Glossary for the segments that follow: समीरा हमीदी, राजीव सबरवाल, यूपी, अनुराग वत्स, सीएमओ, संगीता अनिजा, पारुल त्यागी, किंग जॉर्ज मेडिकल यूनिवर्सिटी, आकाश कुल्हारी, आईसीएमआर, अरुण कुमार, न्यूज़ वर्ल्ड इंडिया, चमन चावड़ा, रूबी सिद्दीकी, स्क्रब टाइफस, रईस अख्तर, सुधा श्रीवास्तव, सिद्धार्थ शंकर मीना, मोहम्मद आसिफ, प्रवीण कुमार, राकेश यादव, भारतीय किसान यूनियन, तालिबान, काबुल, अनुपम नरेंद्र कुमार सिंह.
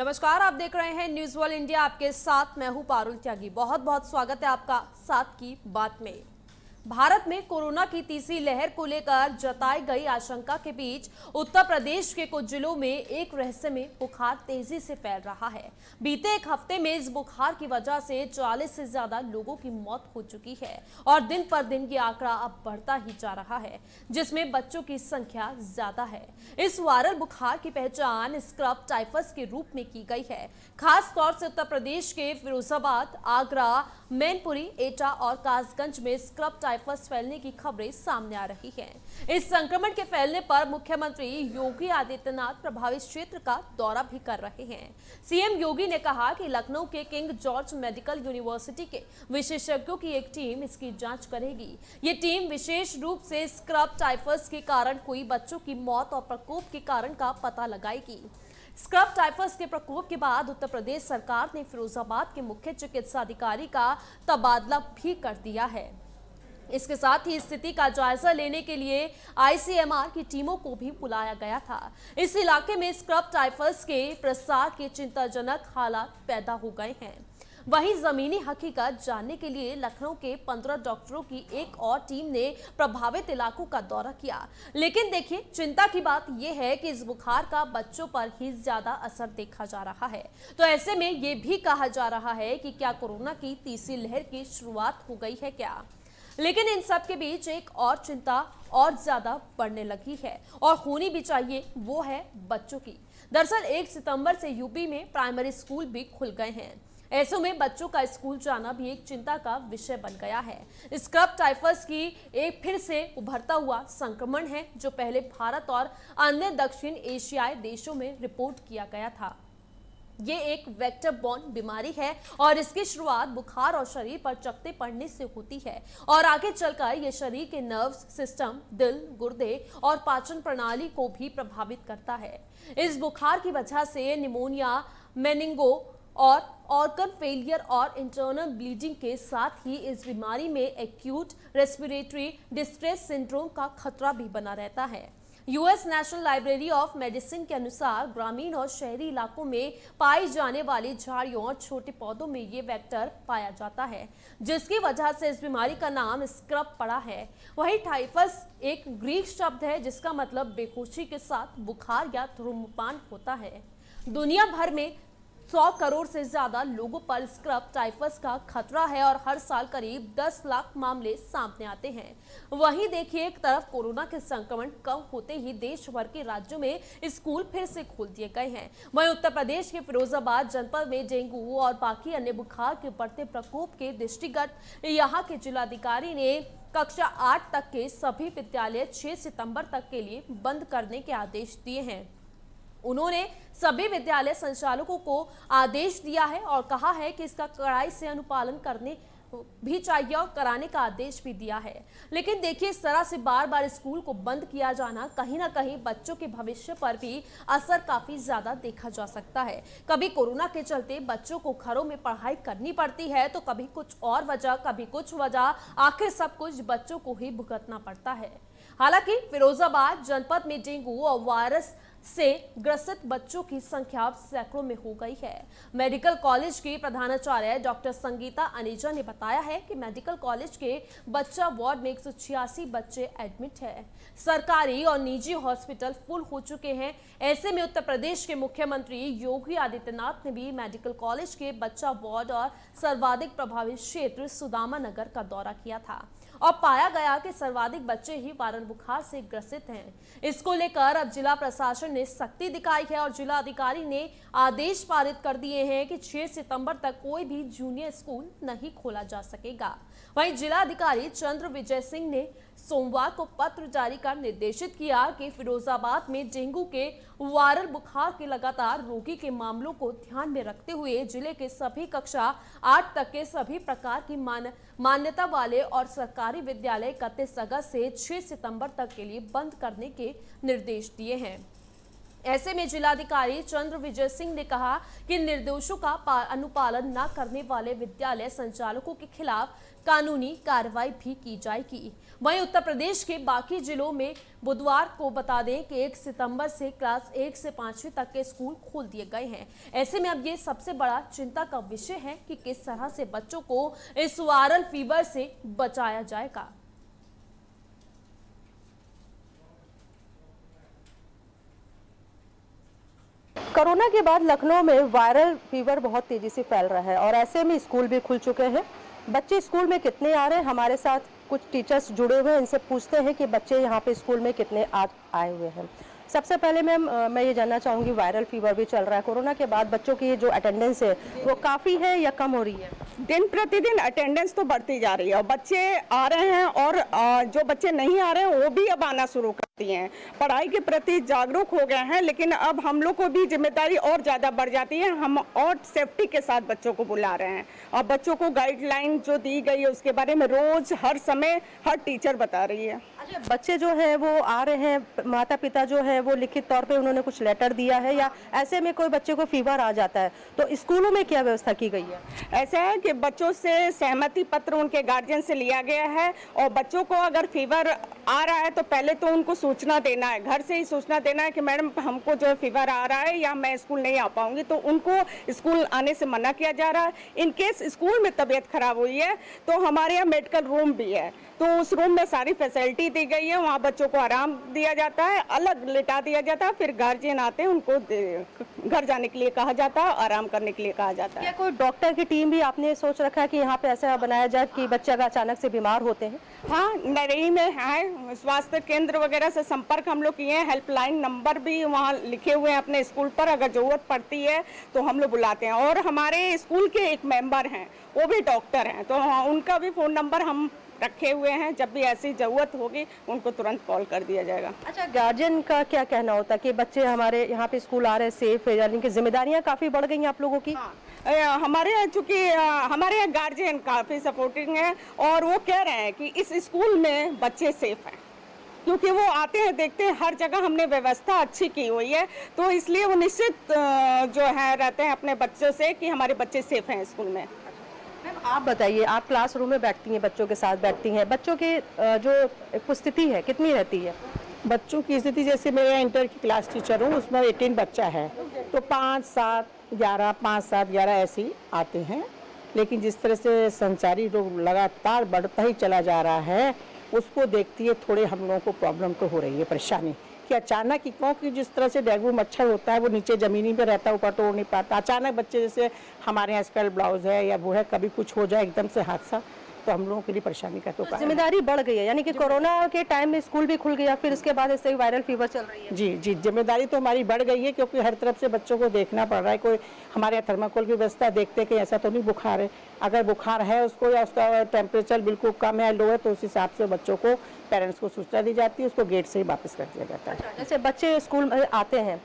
नमस्कार, आप देख रहे हैं न्यूज़ वर्ल्ड इंडिया, आपके साथ मैं हूं पारुल त्यागी। बहुत बहुत स्वागत है आपका साथ की बात में। भारत में कोरोना की तीसरी लहर को लेकर जताई गई आशंका के बीच उत्तर प्रदेश के कुछ जिलों में एक रहस्यमय बुखार तेजी से फैल रहा है। बीते एक हफ्ते में इस बुखार की वजह से 40 से ज्यादा लोगों की मौत हो चुकी है और दिन पर दिन ये आंकड़ा अब बढ़ता ही जा रहा है, जिसमें बच्चों की संख्या ज्यादा है। इस वायरल बुखार की पहचान स्क्रब टाइफस के रूप में की गई है। खासतौर से उत्तर प्रदेश के फिरोजाबाद, आगरा, मैनपुरी, एटा और कासगंज में स्क्रब टाइफस फैलने की खबरें सामने आ रही हैं। इस संक्रमण के फैलने पर मुख्यमंत्री योगी आदित्यनाथ प्रभावित क्षेत्र का दौरा भी कर रहे हैं। सीएम योगी ने कहा कि लखनऊ के किंग जॉर्ज मेडिकल यूनिवर्सिटी के विशेषज्ञों की एक टीम इसकी जांच करेगी। ये टीम विशेष रूप से स्क्रब टाइफस के कारण हुई बच्चों की मौत और प्रकोप के कारण का पता लगाएगी। स्क्रब टाइफस के प्रकोप के बाद उत्तर प्रदेश सरकार ने फिरोजाबाद के मुख्य चिकित्सा अधिकारी का तबादला भी कर दिया है। इसके साथ ही स्थिति का जायजा लेने के लिए आईसीएमआर की टीमों को भी बुलाया गया था। इस इलाके में स्क्रब टाइफस के प्रसार के चिंताजनक हालात पैदा हो गए हैं। वहीं जमीनी हकीकत जानने के लिए लखनऊ के 15 डॉक्टरों की एक और टीम ने प्रभावित इलाकों का दौरा किया। लेकिन देखिए, चिंता की बात यह है कि इस बुखार का बच्चों पर ही ज्यादा असर देखा जा रहा है। तो ऐसे में ये भी कहा जा रहा है कि क्या कोरोना की तीसरी लहर की शुरुआत हो गई है क्या? लेकिन इन सब के बीच एक और चिंता और ज्यादा बढ़ने लगी है और होनी भी चाहिए, वो है बच्चों की। दरअसल 1 सितंबर से यूपी में प्राइमरी स्कूल भी खुल गए हैं। ऐसे में बच्चों का स्कूल जाना भी एक चिंता का विषय बन गया है। स्क्रब टाइफस की एक फिर से उभरता हुआ संक्रमण है, जो पहले भारत और अन्य दक्षिण एशियाई देशों में रिपोर्ट किया गया था। ये एक वेक्टर बॉर्न बीमारी है और इसकी शुरुआत बुखार और शरीर पर चकते पड़ने से होती है और आगे चलकर ये शरीर के नर्व्स सिस्टम, दिल, गुर्दे और पाचन प्रणाली को भी प्रभावित करता है। इस बुखार की वजह से निमोनिया, मेनिंगो और ऑर्गन फेलियर और इंटरनल ब्लीडिंग के साथ ही इस बीमारी में एक्यूट रेस्पिरेटरी डिस्ट्रेस सिंड्रोम का खतरा भी बना रहता है। US national library of medicine के अनुसार ग्रामीण और शहरी इलाकों में पाई जाने वाली झाड़ियों और छोटे पौधों में ये वेक्टर पाया जाता है, जिसकी वजह से इस बीमारी का नाम स्क्रब पड़ा है। वही टाइफस एक ग्रीक शब्द है, जिसका मतलब बेहोशी के साथ बुखार या धूम्रपान होता है। दुनिया भर में 100 करोड़ से ज़्यादा लोगों पर स्क्रब टाइफस का खतरा है और हर साल करीब 10 लाख मामले सामने आते हैं। वहीं देखिए, एक तरफ कोरोना के संक्रमण कम होते ही देश भर के राज्यों में स्कूल फिर से खोल दिए गए हैं। वहीं उत्तर प्रदेश के फिरोजाबाद जनपद में डेंगू और बाकी अन्य बुखार के बढ़ते प्रकोप के दृष्टिगत यहाँ के जिलाधिकारी ने कक्षा 8 तक के सभी विद्यालय 6 सितंबर तक के लिए बंद करने के आदेश दिए हैं। उन्होंने सभी विद्यालय संचालकों को आदेश दिया है और कहा है कि इसका कड़ाई से अनुपालन करने भी चाहिए और कराने का आदेश भी दिया है। लेकिन देखिए, इस तरह से बार बार स्कूल को बंद किया जाना कहीं ना कहीं बच्चों के भविष्य पर भी असर काफ़ी ज़्यादा देखा जा सकता है। कभी कोरोना के चलते बच्चों को घरों में पढ़ाई करनी पड़ती है तो कभी कुछ और वजह, कभी कुछ वजह, आखिर सब कुछ बच्चों को ही भुगतना पड़ता है। हालांकि फिरोजाबाद जनपद में डेंगू और वायरस से ग्रसित बच्चों की संख्या सैकड़ों में हो गई है। मेडिकल कॉलेज की प्रधानाचार्य डॉक्टर संगीता अनिजा ने बताया है कि मेडिकल कॉलेज के बच्चा वार्ड में 186 बच्चे एडमिट हैं। सरकारी और निजी हॉस्पिटल फुल हो चुके हैं। ऐसे में उत्तर प्रदेश के मुख्यमंत्री योगी आदित्यनाथ ने भी मेडिकल कॉलेज के बच्चा वार्ड और सर्वाधिक प्रभावित क्षेत्र सुदामा नगर का दौरा किया था और पाया गया कि सर्वाधिक बच्चे ही वायरल बुखार से ग्रसित हैं। इसको लेकर अब जिला प्रशासन ने सख्ती दिखाई है और जिला अधिकारी ने आदेश पारित कर दिए हैं कि 6 सितंबर तक कोई भी जूनियर स्कूल नहीं खोला जा सकेगा। वहीं जिला अधिकारी चंद्र विजय सिंह ने सोमवार को पत्र जारी कर निर्देशित किया कि फिरोजाबाद में डेंगू के वायरल बुखार के लगातार रोगी के मामलों को ध्यान में रखते हुए जिले के सभी कक्षा 8 तक के सभी प्रकार की मान्यता वाले और सरकारी विद्यालय 31 अगस्त से 6 सितंबर तक के लिए बंद करने के निर्देश दिए हैं। ऐसे में जिलाधिकारी चंद्र विजय सिंह ने कहा कि निर्देशों का अनुपालन न करने वाले विद्यालय संचालकों के खिलाफ कानूनी कार्रवाई भी की जाएगी। वहीं उत्तर प्रदेश के बाकी जिलों में बुधवार को बता दें कि 1 सितंबर से क्लास 1 से 5वीं तक के स्कूल खोल दिए गए हैं। ऐसे में अब ये सबसे बड़ा चिंता का विषय है कि किस तरह से बच्चों को इस वायरल फीवर से बचाया जाएगा। कोरोना के बाद लखनऊ में वायरल फीवर बहुत तेजी से फैल रहा है और ऐसे में स्कूल भी खुल चुके हैं। बच्चे स्कूल में कितने आ रहे हैं, हमारे साथ कुछ टीचर्स जुड़े हुए हैं, इनसे पूछते हैं कि बच्चे यहाँ पे स्कूल में कितने आज आए हुए हैं। सबसे पहले मैम मैं ये जानना चाहूँगी, वायरल फीवर भी चल रहा है, कोरोना के बाद बच्चों की जो अटेंडेंस है वो काफ़ी है या कम हो रही है? दिन प्रतिदिन अटेंडेंस तो बढ़ती जा रही है और बच्चे आ रहे हैं और जो बच्चे नहीं आ रहे हैं वो भी अब आना शुरू करती हैं। पढ़ाई के प्रति जागरूक हो गए हैं, लेकिन अब हम लोग को भी जिम्मेदारी और ज़्यादा बढ़ जाती है। हम और सेफ्टी के साथ बच्चों को बुला रहे हैं और बच्चों को गाइडलाइन जो दी गई है उसके बारे में रोज़ हर समय हर टीचर बता रही है। अच्छा, बच्चे जो है वो आ रहे हैं, माता पिता जो है वो लिखित तौर पे उन्होंने कुछ लेटर दिया है या ऐसे में कोई बच्चे को फीवर आ जाता है तो स्कूलों में क्या व्यवस्था की गई है? ऐसा है कि बच्चों से सहमति पत्र उनके गार्जियन से लिया गया है और बच्चों को अगर फीवर आ रहा है तो पहले तो उनको सूचना देना है, घर से ही सूचना देना है कि मैडम हमको जो फीवर आ रहा है या मैं स्कूल नहीं आ पाऊंगी, तो उनको स्कूल आने से मना किया जा रहा है। इनकेस स्कूल में तबीयत खराब हुई है तो हमारे यहाँ मेडिकल रूम भी है, तो उस रूम में सारी फैसिलिटी दी गई है, वहाँ बच्चों को आराम दिया जाता है, अलग लेटा दिया जाता है, फिर गार्जियन आते हैं उनको घर जाने के लिए कहा जाता है, आराम करने के लिए कहा जाता है। क्या कोई डॉक्टर की टीम भी आपने सोच रखा है कि यहाँ पे ऐसा बनाया जाए कि बच्चे अगर अचानक से बीमार होते हैं? हाँ, नरेई में है स्वास्थ्य केंद्र वगैरह से संपर्क हम लोग किए हैं, हेल्पलाइन नंबर भी वहाँ लिखे हुए हैं अपने स्कूल पर, अगर ज़रूरत पड़ती है तो हम लोग बुलाते हैं। और हमारे स्कूल के एक मेम्बर हैं वो भी डॉक्टर हैं, तो उनका भी फ़ोन नंबर हम रखे हुए हैं, जब भी ऐसी जरूरत होगी उनको तुरंत कॉल कर दिया जाएगा। अच्छा, गार्जियन का क्या कहना होता है कि बच्चे हमारे यहाँ पे स्कूल आ रहे हैं, सेफ है, यानी कि जिम्मेदारियाँ काफ़ी बढ़ गई हैं आप लोगों की? हाँ, हमारे यहाँ चूँकि हमारे यहाँ गार्जियन काफ़ी सपोर्टिंग है और वो कह रहे हैं कि इस स्कूल में बच्चे सेफ हैं, क्योंकि वो आते हैं, देखते हैं, हर जगह हमने व्यवस्था अच्छी की हुई है, तो इसलिए वो निश्चित जो है रहते हैं अपने बच्चों से कि हमारे बच्चे सेफ हैं स्कूल में। मैम आप बताइए, आप क्लासरूम में बैठती हैं, बच्चों के साथ बैठती हैं, बच्चों की जो स्थिति है कितनी रहती है? बच्चों की स्थिति, जैसे मैं इंटर की क्लास टीचर हूँ, उसमें 18 बच्चा है तो 5 7 11 5 7 11 ऐसे ही आते हैं, लेकिन जिस तरह से संचारी रोग लगातार बढ़ता ही चला जा रहा है उसको देखती है थोड़े हम लोगों को प्रॉब्लम तो हो रही है, परेशानी कि अचानक ही, क्योंकि जिस तरह से डेंगू मच्छर होता है वो नीचे ज़मीनी पे रहता है, ऊपर तो उड़ नहीं पाता। अचानक बच्चे जैसे हमारे यहाँ स्कर्ट ब्लाउज है या वो है, कभी कुछ हो जाए एकदम से हादसा, तो हम लोगों के लिए परेशानी का तो जिम्मेदारी बढ़ गई है। यानी कि कोरोना के टाइम में स्कूल भी खुल गया, फिर उसके बाद ऐसे ही वायरल फीवर चल रही है। जी जी, जिम्मेदारी तो हमारी बढ़ गई है क्योंकि हर तरफ से बच्चों को देखना पड़ रहा है। कोई हमारे यहाँ थर्माकोल की व्यवस्था देखते कि ऐसा तो नहीं बुखार है, अगर बुखार है उसको या उसका टेम्परेचर बिल्कुल कम है, लो है, तो उस हिसाब से बच्चों को, पेरेंट्स को सूचना दी जाती है, उसको गेट से ही वापस कर दिया जाता है। जैसे बच्चे स्कूल में आते हैं,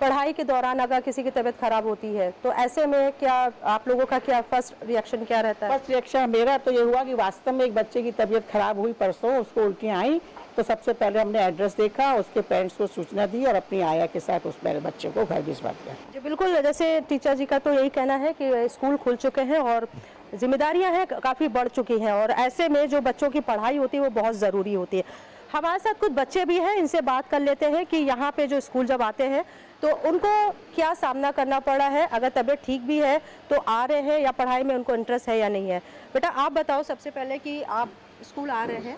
पढ़ाई के दौरान अगर किसी की तबीयत खराब होती है तो ऐसे में क्या आप लोगों का क्या फर्स्ट रिएक्शन क्या रहता है? फर्स्ट रिएक्शन मेरा तो ये हुआ कि वास्तव में एक बच्चे की तबीयत खराब हुई परसों, उसको उल्टियाँ आई, तो सबसे पहले हमने एड्रेस देखा, उसके पेरेंट्स को सूचना दी और अपनी आया के साथ उस मेरे बच्चे को घर भिजवा दिया। जी बिल्कुल, जैसे टीचर जी का तो यही कहना है कि स्कूल खुल चुके हैं और जिम्मेदारियाँ हैं काफ़ी बढ़ चुकी हैं और ऐसे में जो बच्चों की पढ़ाई होती है वो बहुत ज़रूरी होती है। हमारे साथ कुछ बच्चे भी हैं, इनसे बात कर लेते हैं कि यहाँ पे जो स्कूल जब आते हैं तो उनको क्या सामना करना पड़ा है, अगर तबीयत ठीक भी है तो आ रहे हैं या पढ़ाई में उनको इंटरेस्ट है या नहीं है। बेटा आप बताओ सबसे पहले कि आप स्कूल आ रहे हैं,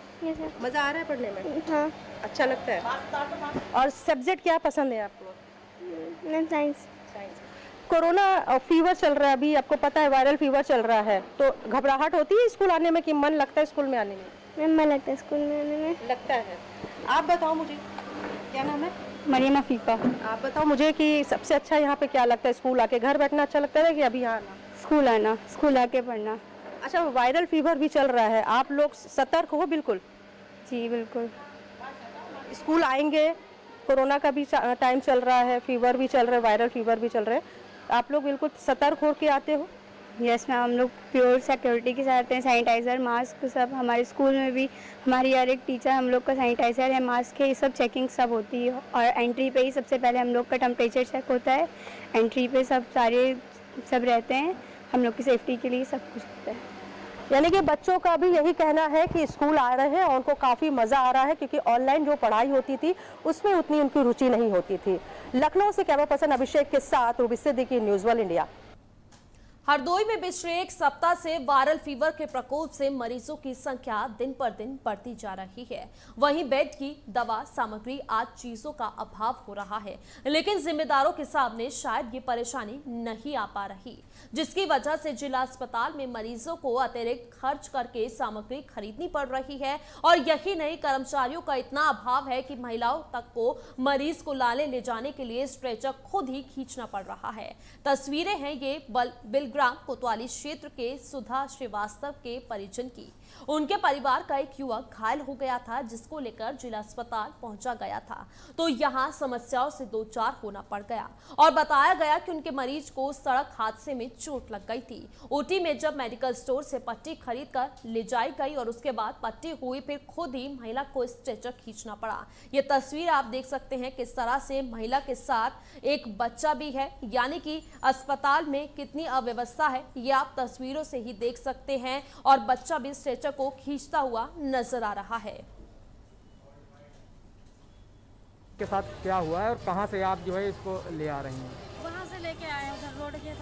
मज़ा आ रहा है पढ़ने में? हाँ, अच्छा लगता है। और सब्जेक्ट क्या पसंद है आपको? Ma'am science. कोरोना फीवर चल रहा है अभी, आपको पता है वायरल फीवर चल रहा है, तो घबराहट होती है स्कूल आने में कि मन लगता है स्कूल में आने में? मैम लगता है स्कूल में आने में लगता है। आप बताओ मुझे, क्या नाम है? मरियम अफीफा। आप बताओ मुझे कि सबसे अच्छा यहाँ पे क्या लगता है स्कूल आके, घर बैठना अच्छा लगता है कि अभी आना? स्कूल आना, स्कूल आके पढ़ना। अच्छा, वायरल फीवर भी चल रहा है, आप लोग सतर्क हो? बिल्कुल जी बिल्कुल, स्कूल आएंगे, कोरोना का भी टाइम चल रहा है, फीवर भी चल रहा है, वायरल फीवर भी चल रहा है, आप लोग बिल्कुल सतर्क होकर आते हो? यस मैम, हम लोग प्योर सिक्योरिटी के साथ हैं। सैनिटाइज़र, मास्क सब हमारे स्कूल में भी हमारी हर एक टीचर हम लोग का सैनिटाइज़र है, मास्क है, ये सब चेकिंग सब होती है। और एंट्री पे ही सबसे पहले हम लोग का टेम्परेचर चेक होता है, एंट्री पे सब रहते हैं, हम लोग की सेफ्टी के लिए सब कुछ होता है। यानी कि बच्चों का भी यही कहना है कि स्कूल आ रहे हैं और उनको काफ़ी मज़ा आ रहा है, क्योंकि ऑनलाइन जो पढ़ाई होती थी उसमें उतनी उनकी रुचि नहीं होती थी। लखनऊ से कैमरा पर्सन अभिषेक के साथ रूबी सिद्दीकी, न्यूज़ वर्ल्ड इंडिया। Hardoi में पिछले एक सप्ताह से वायरल फीवर के प्रकोप से मरीजों की संख्या दिन पर दिन बढ़ती जा रही है। वहीं बेड की, दवा, सामग्री आदि चीजों का अभाव हो रहा है, लेकिन जिम्मेदारों के सामने शायद ये परेशानी नहीं आ पा रही, जिसकी वजह से जिला अस्पताल में मरीजों को अतिरिक्त खर्च करके सामग्री खरीदनी पड़ रही है। और यही नहीं, कर्मचारियों का इतना अभाव है कि महिलाओं तक को मरीज को लाले ले जाने के लिए स्ट्रेचर खुद ही खींचना पड़ रहा है। तस्वीरें हैं ये बिलग्राम कोतवाली क्षेत्र के सुधा श्रीवास्तव के परिजन की। उनके परिवार का एक युवक घायल हो गया था, जिसको लेकर जिला अस्पताल पहुंचा गया था, तो यहां समस्याओं से दो चार होना पड़ गया। और बताया गया कि उनके मरीज को सड़क हादसे में चोट लग गई थी। ओटी में जब मेडिकल स्टोर से पट्टी खरीद कर ले जाई गई और उसके बाद पट्टी हुई, फिर खुद ही महिला को स्ट्रेचर खींचना पड़ा। ये तस्वीर आप देख सकते हैं किस तरह से महिला के साथ एक बच्चा भी है, यानी कि अस्पताल में कितनी अव्यवस्था है ये आप तस्वीरों से ही देख सकते हैं। और बच्चा भी स्ट्रेचर को खींचता हुआ नजर आ रहा है। के साथ क्या हुआ है और कहां से आप जो है इसको ले आ रही हैं? वहां से लेके आए हैं, उधर रोड के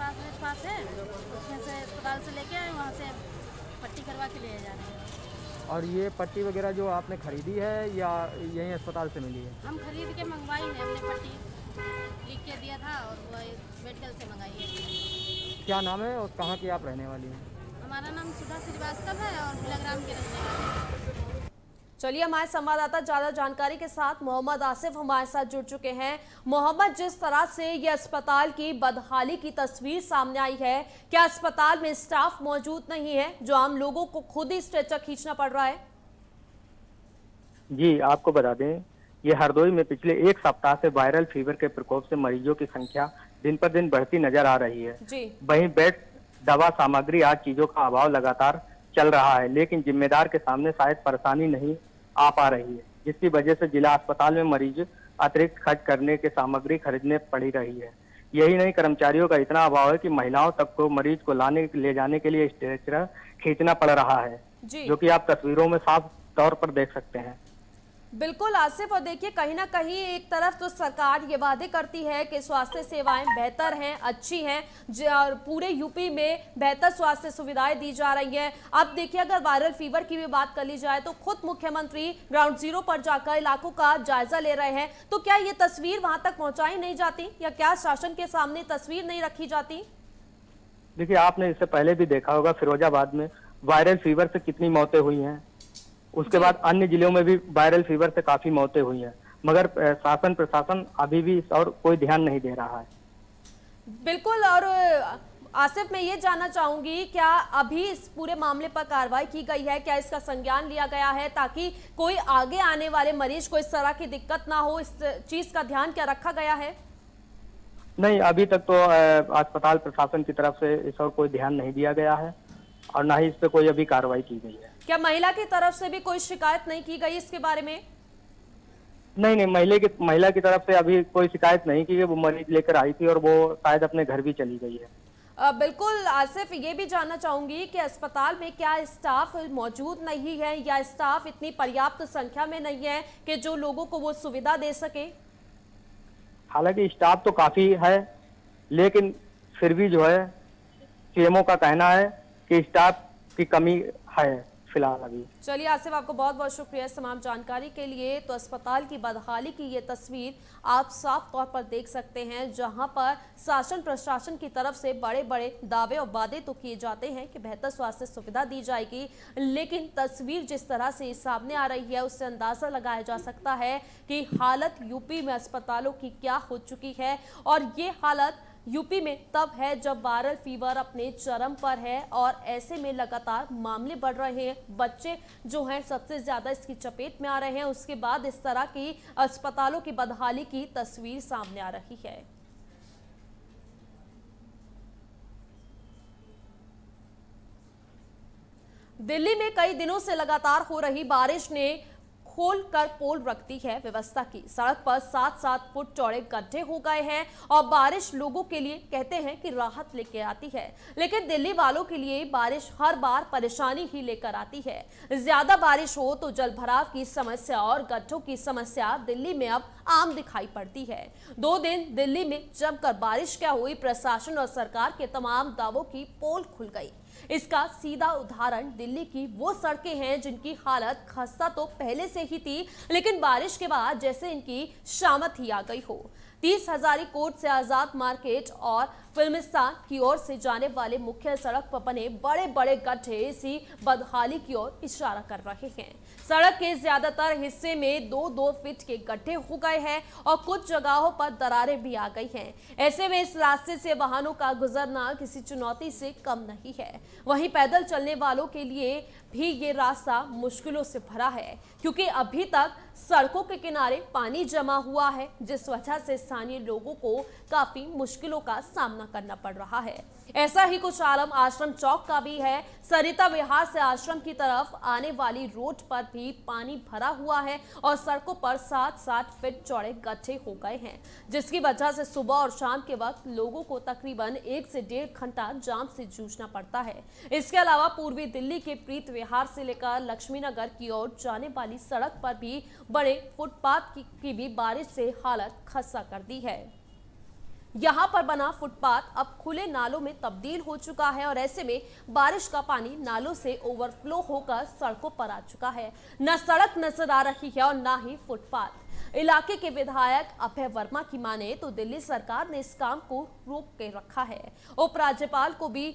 पास है, उसमें से अस्पताल से लेके आए, वहां से पट्टी करवा के लिए जा रहे हैं। और ये पट्टी वगैरह जो आपने खरीदी है या यहीं अस्पताल से मिली है? हम खरीद के मंगवाई है, हमने पट्टी लिख के दिया था और वो मेडिकल से मंगाई है। क्या नाम है और कहाँ की आप रहने वाली हैं? हमारा नाम सुधा श्रीवास्तव है और बिलग्राम के रहने वाले हैं। चलिए हमारे संवाददाता ज्यादा जानकारी के साथ मोहम्मद आसिफ हमारे साथ जुड़ चुके हैं। मोहम्मद, जिस तरह से यह अस्पताल की बदहाली की तस्वीर सामने आई है, क्या अस्पताल में स्टाफ मौजूद नहीं है जो आम लोगों को खुद ही स्ट्रेचर खींचना पड़ रहा है? जी, आपको बता दें ये हरदोई में पिछले एक सप्ताह से वायरल फीवर के प्रकोप से मरीजों की संख्या दिन पर दिन बढ़ती नजर आ रही है। वही बेड, दवा, सामग्री आदि चीजों का अभाव लगातार चल रहा है, लेकिन जिम्मेदार के सामने शायद परेशानी नहीं आ पा रही है, जिसकी वजह से जिला अस्पताल में मरीज अतिरिक्त खर्च करने के सामग्री खरीदने पड़ी रही है। यही नहीं, कर्मचारियों का इतना अभाव है कि महिलाओं तक को मरीज को ले जाने के लिए स्ट्रेचर खींचना पड़ रहा है, जो कि आप तस्वीरों में साफ तौर पर देख सकते हैं। बिल्कुल आसिफ, और देखिए कहीं ना कहीं एक तरफ तो सरकार ये वादे करती है कि स्वास्थ्य सेवाएं बेहतर हैं, अच्छी हैं, और पूरे यूपी में बेहतर स्वास्थ्य सुविधाएं दी जा रही हैं। अब देखिए अगर वायरल फीवर की भी बात कर ली जाए तो खुद मुख्यमंत्री ग्राउंड जीरो पर जाकर इलाकों का जायजा ले रहे हैं, तो क्या ये तस्वीर वहां तक पहुँचाई नहीं जाती या क्या शासन के सामने तस्वीर नहीं रखी जाती? देखिए, आपने इससे पहले भी देखा होगा फिरोजाबाद में वायरल फीवर से कितनी मौतें हुई हैं, उसके बाद अन्य जिलों में भी वायरल फीवर से काफी मौतें हुई हैं, मगर शासन प्रशासन अभी भी इस और कोई ध्यान नहीं दे रहा है। बिल्कुल, और आसिफ मैं ये जानना चाहूंगी, क्या अभी इस पूरे मामले पर कार्रवाई की गई है, क्या इसका संज्ञान लिया गया है ताकि कोई आगे आने वाले मरीज को इस तरह की दिक्कत ना हो, इस चीज का ध्यान क्या रखा गया है? नहीं, अभी तक तो अस्पताल प्रशासन की तरफ से इस और कोई ध्यान नहीं दिया गया है और ना ही इस पर कोई अभी कार्रवाई की गई है। क्या महिला की तरफ से भी कोई शिकायत नहीं की गई इसके बारे में? नहीं, महिला की तरफ से अभी कोई शिकायत नहीं की गई। वो मरीज लेकर आई थी और वो शायद अपने घर भी चली गई है। बिल्कुल आसिफ, ये भी जानना चाहूंगी कि अस्पताल में क्या स्टाफ मौजूद नहीं है या स्टाफ इतनी पर्याप्त संख्या में नहीं है कि जो लोगों को वो सुविधा दे सके? हालांकि स्टाफ तो काफी है, लेकिन फिर भी जो है सीएमओ का कहना है कि स्टाफ की कमी है फिलहाल अभी। चलिए आसिफ, आपको बहुत बहुत शुक्रिया इस तमाम जानकारी के लिए। तो अस्पताल की बदहाली की ये तस्वीर आप साफ तौर पर देख सकते हैं, जहां पर शासन प्रशासन की तरफ से बड़े बड़े दावे और वादे तो किए जाते हैं कि बेहतर स्वास्थ्य सुविधा दी जाएगी, लेकिन तस्वीर जिस तरह से सामने आ रही है उससे अंदाजा लगाया जा सकता है कि हालत यूपी में अस्पतालों की क्या हो चुकी है। और ये हालत यूपी में तब है जब वायरल फीवर अपने चरम पर है और ऐसे में लगातार मामले बढ़ रहे हैं, बच्चे जो हैं सबसे ज़्यादा इसकी चपेट में आ रहे हैं। उसके बाद इस तरह की अस्पतालों की बदहाली की तस्वीर सामने आ रही है। दिल्ली में कई दिनों से लगातार हो रही बारिश ने खोल कर पोल रखती है व्यवस्था की। सड़क पर 7-7 फुट चौड़े गड्ढे हो गए हैं और बारिश लोगों के लिए कहते हैं कि राहत लेके आती है, लेकिन दिल्ली वालों के लिए बारिश हर बार परेशानी ही लेकर आती है। ज्यादा बारिश हो तो जलभराव की समस्या और गड्ढों की समस्या दिल्ली में अब आम दिखाई पड़ती है। 2 दिन दिल्ली में जमकर बारिश क्या हुई, प्रशासन और सरकार के तमाम दावों की पोल खुल गई। इसका सीधा उदाहरण दिल्ली की वो सड़कें हैं जिनकी हालत खस्ता तो पहले से ही थी, लेकिन बारिश के बाद जैसे इनकी शामत ही आ गई हो। 30,000 कोट से आजाद मार्केट और फिल्मिस्तान की ओर से जाने वाले मुख्य सड़क पर बने बड़े बड़े गड्ढे इसी बदहाली की ओर इशारा कर रहे हैं। सड़क के ज्यादातर हिस्से में 2-2 फीट के गड्ढे हो गए हैं और कुछ जगहों पर दरारें भी आ गई हैं। ऐसे में इस रास्ते से वाहनों का गुजरना किसी चुनौती से कम नहीं है। वहीं पैदल चलने वालों के लिए भी ये रास्ता मुश्किलों से भरा है, क्योंकि अभी तक सड़कों के किनारे पानी जमा हुआ है, जिस वजह से स्थानीय लोगों को काफी मुश्किलों का सामना करना पड़ रहा है। ऐसा ही कुछ आलम आश्रम चौक का भी है। सरिता विहार से आश्रम की तरफ आने वाली रोड पर भी पानी भरा हुआ है और सड़कों पर 7-7 फीट चौड़े गड्ढे हो गए हैं, जिसकी वजह से सुबह और शाम के वक्त लोगों को तकरीबन 1 से 1.5 घंटा जाम से जूझना पड़ता है। इसके अलावा पूर्वी दिल्ली के प्रीत विहार से लेकर लक्ष्मी नगर की ओर जाने वाली सड़क पर भी बड़े फुटपाथ की भी बारिश से हालत खस्ता कर दी है। यहाँ पर बना फुटपाथ अब खुले नालों में तब्दील हो चुका है और ऐसे में बारिश का पानी नालों से ओवरफ्लो होकर सड़कों पर आ चुका है। न सड़क नजर आ रही है और न ही फुटपाथ। इलाके के विधायक अभय वर्मा की माने तो दिल्ली सरकार ने इस काम को रोक के रखा है। उपराज्यपाल को भी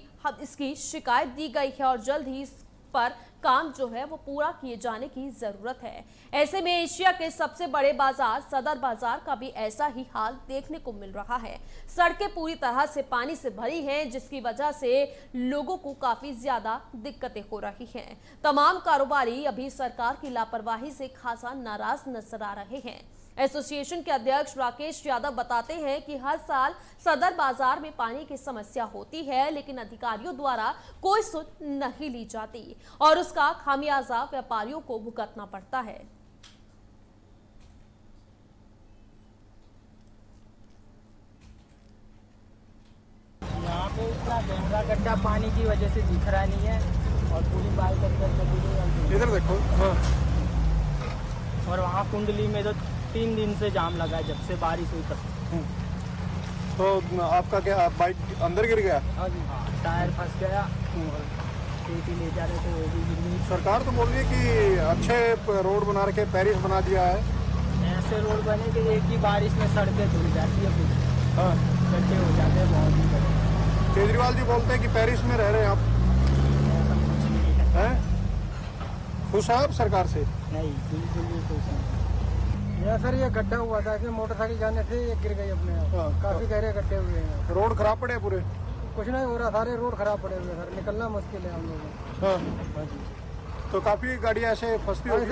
इसकी शिकायत दी गई है और जल्द ही इस पर काम जो है वो पूरा किए जाने की जरूरत है। ऐसे में एशिया के सबसे बड़े बाजार सदर बाजार का भी ऐसा ही हाल देखने को मिल रहा है। सड़कें पूरी तरह से पानी से भरी हैं, जिसकी वजह से लोगों को काफी ज्यादा दिक्कतें हो रही हैं। तमाम कारोबारी अभी सरकार की लापरवाही से खासा नाराज नजर आ रहे हैं। एसोसिएशन के अध्यक्ष राकेश यादव बताते हैं कि हर साल सदर बाजार में पानी की समस्या होती है, लेकिन अधिकारियों द्वारा कोई सुध नहीं ली जाती और उसका खामियाजा व्यापारियों को भुगतना पड़ता है। यहाँ पे इतना गहरा गड्ढा पानी की वजह से दिख रहा नहीं है और पूरी बाल कट इधर देखो। हाँ। और वहाँ कुंडली में तो 3 दिन से जाम लगा है, जब से बारिश हुई तब। तो आपका क्या बाइक अंदर गिर गया? हाँ, टायर फंस गया और पेटी ले जा रहे थे वो भी गिर गई। सरकार तो बोल रही है कि अच्छे रोड बना रखे, पेरिस बना दिया है। ऐसे रोड बने कि एक ही बारिश में सड़कें धुल जाती है, गड्ढे हो जाते हैं बहुत। केजरीवाल जी बोलते हैं कि पेरिस में रह रहे हैं आप, खुश हैं आप सरकार से? नहीं, बिल्कुल भी खुश हैं। यह सर ये गड्ढा हुआ था कि मोटरसाइकिल जाने से ये गिर गई अपने आप। काफी गहरे गड्ढे हुए हैं। रोड खराब पड़े पूरे? कुछ नहीं हो रहा, सारे रोड खराब पड़े हुए सर, निकलना मुश्किल है हम लोगों को। तो काफी गाड़ियाँ ऐसे फंसती हैं, किसी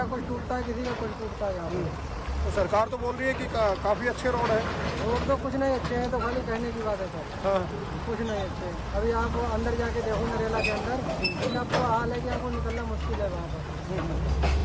का कुछ टूटता है, किसी का कुछ टूटता है यहाँ पे। तो सरकार तो बोल रही है कि काफी अच्छे रोड है। रोड तो कुछ नहीं अच्छे हैं, तो खाली कहने की बात है सर, कुछ नहीं अच्छे। अभी आप अंदर जाके देखो नरेला के अंदर, लेकिन आपको हाल है कि आपको निकलना मुश्किल है वहाँ पर।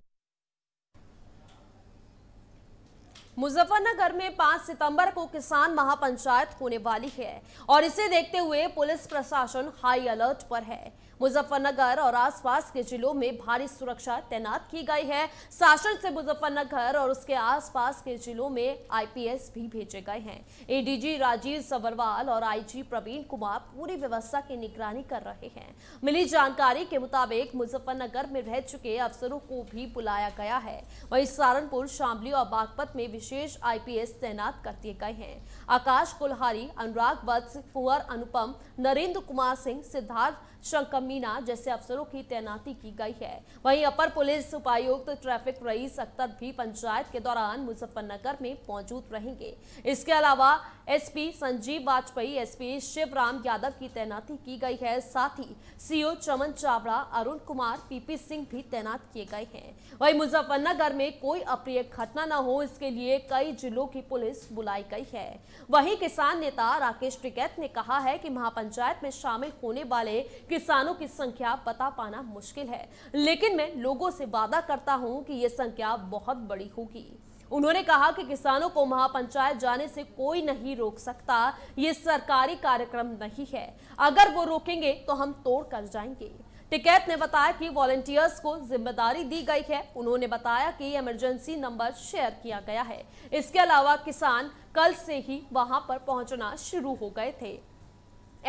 मुजफ्फरनगर में 5 सितंबर को किसान महापंचायत होने वाली है और इसे देखते हुए पुलिस प्रशासन हाई अलर्ट पर है। मुजफ्फरनगर और आसपास के जिलों में भारी सुरक्षा तैनात की गई है। शासन से मुजफ्फरनगर और उसके आसपास के जिलों में आईपीएस भी भेजे गए हैं। एडीजी राजीव सबरवाल और आईजी प्रवीण कुमार पूरी व्यवस्था की निगरानी कर रहे हैं। मिली जानकारी के मुताबिक मुजफ्फरनगर में रह चुके अफसरों को भी बुलाया गया है। वहीं सहारनपुर, शामली और बागपत में विशेष आईपीएस तैनात कर दिए गए हैं। आकाश कुल्हारी, अनुराग वत्स, कुंवर अनुपम, नरेंद्र कुमार सिंह, सिद्धार्थ शंकर मीना जैसे अफसरों की तैनाती की गई है। वहीं अपर पुलिस उपायुक्त ट्रैफिक रईस अख्तर भी पंचायत के दौरान मुजफ्फरनगर में मौजूद रहेंगे। इसके अलावा एसपी संजीव बाजपेयी, एसपी शिवराम यादव की तैनाती की गई है। साथ ही सीओ चमन चावड़ा, अरुण कुमार, पीपी सिंह भी तैनात किए गए हैं। वहीं मुजफ्फरनगर में कोई अप्रिय घटना न हो इसके लिए कई जिलों की पुलिस बुलाई गई है। वहीं किसान नेता राकेश टिकैत ने कहा है कि महापंचायत में शामिल होने वाले किसानों की संख्या पता पाना मुश्किल है, लेकिन मैं लोगों से वादा करता हूं कि ये संख्या बहुत बड़ी होगी। उन्होंने कहा कि किसानों को महापंचायत जाने से कोई नहीं रोक सकता, ये सरकारी कार्यक्रम नहीं है, अगर वो रोकेंगे तो हम तोड़ कर जाएंगे। टिकैत ने बताया कि वॉलंटियर्स को जिम्मेदारी दी गई है। उन्होंने बताया कि इमरजेंसी नंबर शेयर किया गया है। इसके अलावा किसान कल से ही वहां पर पहुंचना शुरू हो गए थे,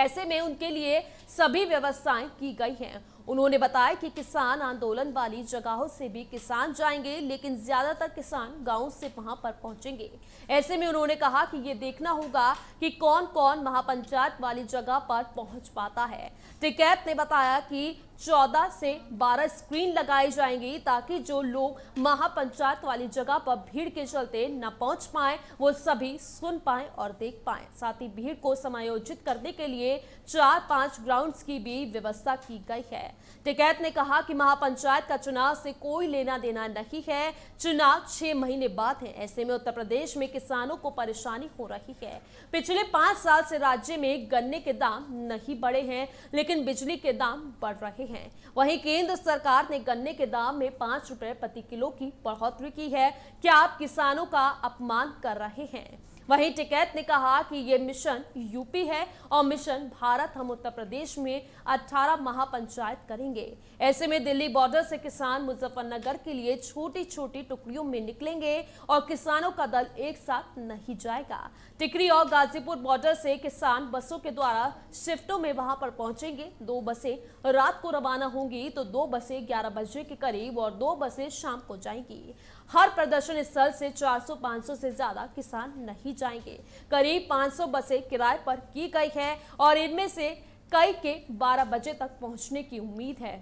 ऐसे में उनके लिए सभी व्यवस्थाएं की गई हैं। उन्होंने बताया कि किसान आंदोलन वाली जगहों से भी किसान जाएंगे, लेकिन ज्यादातर किसान गांव से वहां पर पहुंचेंगे। ऐसे में उन्होंने कहा कि ये देखना होगा कि कौन कौन महापंचायत वाली जगह पर पहुंच पाता है। टिकैत ने बताया कि 14 से 12 स्क्रीन लगाई जाएंगी, ताकि जो लोग महापंचायत वाली जगह पर भीड़ के चलते न पहुंच पाए वो सभी सुन पाए और देख पाए। साथ ही भीड़ को समायोजित करने के लिए 4-5 ग्राउंड्स की भी व्यवस्था की गई है। टिकैत ने कहा कि महापंचायत का चुनाव से कोई लेना देना नहीं है, चुनाव 6 महीने बाद है, ऐसे में उत्तर प्रदेश में किसानों को परेशानी हो रही है। पिछले 5 साल से राज्य में गन्ने के दाम नहीं बढ़े हैं, लेकिन बिजली के दाम बढ़ रहे हैं। वहीं केंद्र सरकार ने गन्ने के दाम में 5 रुपए प्रति किलो की बढ़ोतरी की है। क्या आप किसानों का अपमान कर रहे हैं? वहीं टिकैत ने कहा कि ये मिशन यूपी है और मिशन भारत, हम उत्तर प्रदेश में 18 महापंचायत करेंगे। ऐसे में दिल्ली बॉर्डर से किसान मुजफ्फरनगर के लिए छोटी छोटी टुकड़ियों में निकलेंगे और किसानों का दल एक साथ नहीं जाएगा। टिकरी और गाजीपुर बॉर्डर से किसान बसों के द्वारा शिफ्टों में वहां पर पहुंचेंगे। 2 बसें रात को रवाना होंगी तो 2 बसें 11 बजे के करीब और 2 बसें शाम को जाएंगी। हर प्रदर्शन स्थल से 400-500 से ज्यादा किसान नहीं जाएंगे। करीब 500 बसें किराए पर की गई है और इनमें से कई के 12 बजे तक पहुंचने की उम्मीद है।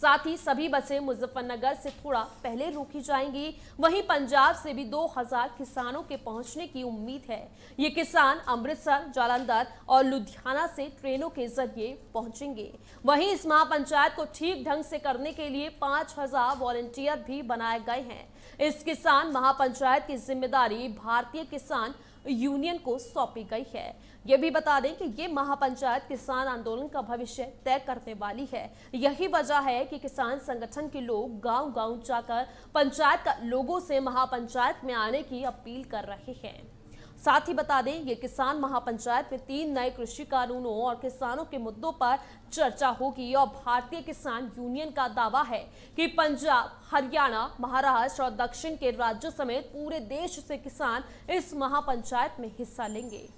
साथ ही सभी बसें मुजफ्फरनगर से थोड़ा पहले रोकी जाएंगी। वहीं पंजाब से भी 2000 किसानों के पहुंचने की उम्मीद है। ये किसान अमृतसर, जालंधर और लुधियाना से ट्रेनों के जरिए पहुंचेंगे। वहीं इस महापंचायत को ठीक ढंग से करने के लिए 5000 वॉलंटियर भी बनाए गए हैं। इस किसान महापंचायत की जिम्मेदारी भारतीय किसान यूनियन को सौंपी गई है। ये भी बता दें कि ये महापंचायत किसान आंदोलन का भविष्य तय करने वाली है। यही वजह है कि किसान संगठन के लोग गांव-गांव जाकर पंचायत का लोगों से महापंचायत में आने की अपील कर रहे हैं। साथ ही बता दें ये किसान महापंचायत में 3 नए कृषि कानूनों और किसानों के मुद्दों पर चर्चा होगी और भारतीय किसान यूनियन का दावा है कि पंजाब, हरियाणा, महाराष्ट्र और दक्षिण के राज्यों समेत पूरे देश से किसान इस महापंचायत में हिस्सा लेंगे।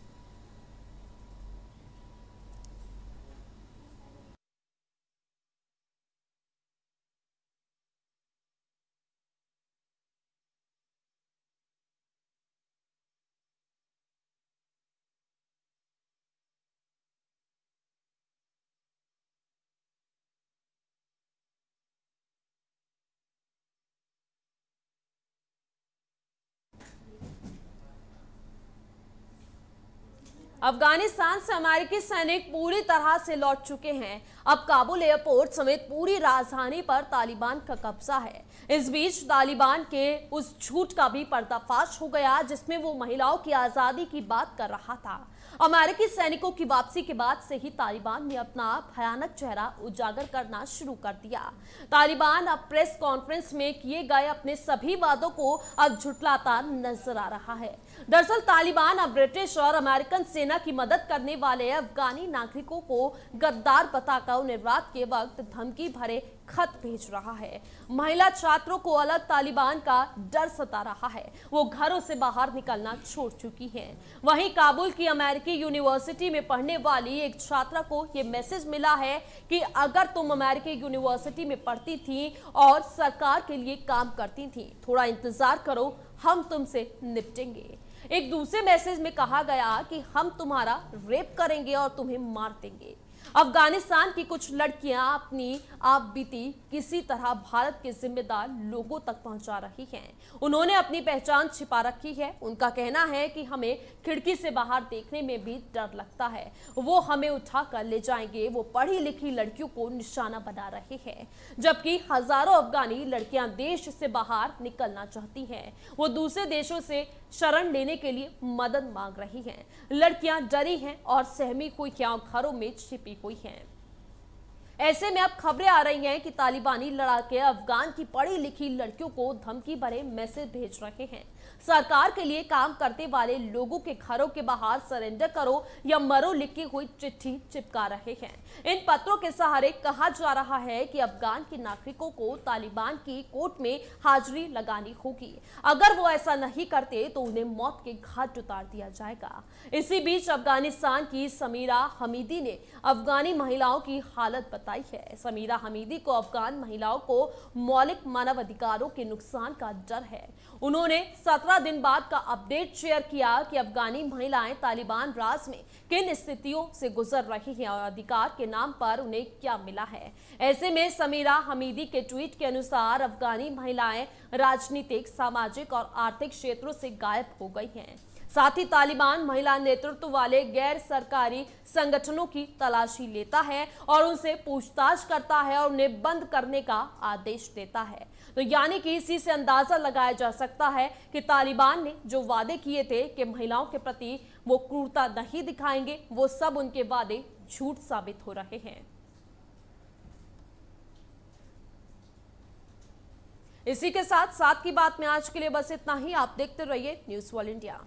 अफगानिस्तान से अमेरिकी सैनिक पूरी तरह से लौट चुके हैं। अब काबुल एयरपोर्ट समेत पूरी राजधानी पर तालिबान का कब्जा है। इस बीच तालिबान के उस झूठ का भी पर्दाफाश हो गया जिसमें वो महिलाओं की आज़ादी की बात कर रहा था। अमेरिकी सैनिकों की वापसी के बाद से ही तालिबान ने अपना भयानक चेहरा उजागर करना शुरू कर दिया। तालिबान अब प्रेस कॉन्फ्रेंस में किए गए अपने सभी वादों को अब झुटलाता नजर आ रहा है। दरअसल तालिबान अब ब्रिटिश और अमेरिकन सेना की मदद करने वाले अफगानी नागरिकों को गद्दार बताकर उन्हें रात के वक्त धमकी भरे खत भेज रहा है। महिला छात्रों को अलग तालिबान का डर सता रहा है, वो घरों से बाहर निकलना छोड़ चुकी हैं। वहीं काबुल की अमेरिकी यूनिवर्सिटी में पढ़ने वाली एक छात्रा को ये मैसेज मिला है कि अगर तुम अमेरिकी यूनिवर्सिटी में पढ़ती थी और सरकार के लिए काम करती थी, थोड़ा इंतजार करो, हम तुमसे निपटेंगे। एक दूसरे मैसेज में कहा गया कि हम तुम्हारा रेप करेंगे और तुम्हें मार देंगे। अफगानिस्तान की कुछ लड़कियां अपनी आप बीती किसी तरह भारत के जिम्मेदार लोगों तक पहुंचा रही हैं। उन्होंने अपनी पहचान छिपा रखी है। उनका कहना है कि हमें खिड़की से बाहर देखने में भी डर लगता है, वो हमें उठा कर ले जाएंगे। वो पढ़ी लिखी लड़कियों को निशाना बना रहे हैं, जबकि हजारों अफगानी लड़कियां देश से बाहर निकलना चाहती हैं। वो दूसरे देशों से शरण लेने के लिए मदद मांग रही हैं। लड़कियां डरी हैं और सहमी हुई घरों में छिपी हुई हैं। ऐसे में अब खबरें आ रही हैं कि तालिबानी लड़ाके अफगान की पढ़ी लिखी लड़कियों को धमकी भरे मैसेज भेज रहे हैं। सरकार के लिए काम करने वाले लोगों के घरों के बाहर सरेंडर करो या मरो लिखी हुई चिट्ठी चिपका रहे हैं। इन पत्रों के सहारे कहा जा रहा है कि अफगान के नागरिकों को तालिबान की कोर्ट में हाजिरी लगानी होगी, अगर वो ऐसा नहीं करते तो उन्हें मौत के घाट उतार दिया जाएगा। इसी बीच अफगानिस्तान की समीरा हमीदी ने अफगानी महिलाओं की हालत बताई है। समीरा हमीदी को अफगान महिलाओं को मौलिक मानवाधिकारों के नुकसान का डर है। उन्होंने 17 दिन बाद का अपडेट शेयर किया कि अफगानी महिलाएं तालिबान राज में किन स्थितियों से गुजर रही हैं और अधिकार के नाम पर उन्हें क्या मिला है। ऐसे में समीरा हमीदी के ट्वीट के अनुसार अफगानी महिलाएं राजनीतिक, सामाजिक और आर्थिक क्षेत्रों से गायब हो गई हैं। साथ ही तालिबान महिला नेतृत्व वाले गैर सरकारी संगठनों की तलाशी लेता है और उनसे पूछताछ करता है और उन्हें बंद करने का आदेश देता है। तो यानी कि इसी से अंदाजा लगाया जा सकता है कि तालिबान ने जो वादे किए थे कि महिलाओं के प्रति वो क्रूरता नहीं दिखाएंगे, वो सब उनके वादे झूठ साबित हो रहे हैं। इसी के साथ की बात में आज के लिए बस इतना ही। आप देखते रहिए न्यूज़ वर्ल्ड इंडिया।